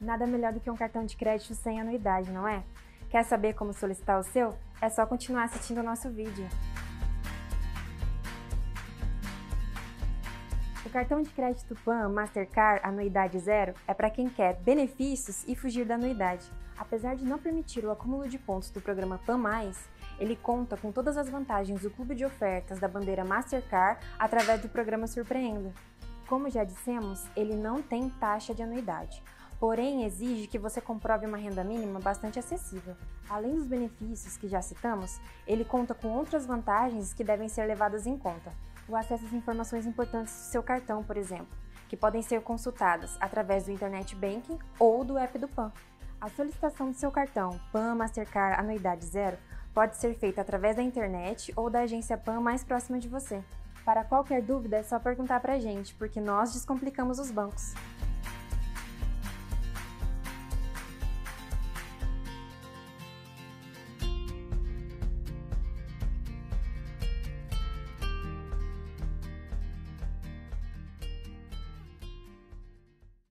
Nada melhor do que um cartão de crédito sem anuidade, não é? Quer saber como solicitar o seu? É só continuar assistindo o nosso vídeo. O cartão de crédito PAN Mastercard Anuidade Zero é para quem quer benefícios e fugir da anuidade. Apesar de não permitir o acúmulo de pontos do programa PAN+, ele conta com todas as vantagens do clube de ofertas da bandeira Mastercard através do programa Surpreenda. Como já dissemos, ele não tem taxa de anuidade, porém exige que você comprove uma renda mínima bastante acessível. Além dos benefícios que já citamos, ele conta com outras vantagens que devem ser levadas em conta. O acesso às informações importantes do seu cartão, por exemplo, que podem ser consultadas através do Internet Banking ou do app do PAN. A solicitação do seu cartão PAN Mastercard Anuidade Zero pode ser feita através da internet ou da agência PAN mais próxima de você. Para qualquer dúvida é só perguntar pra gente, porque nós descomplicamos os bancos.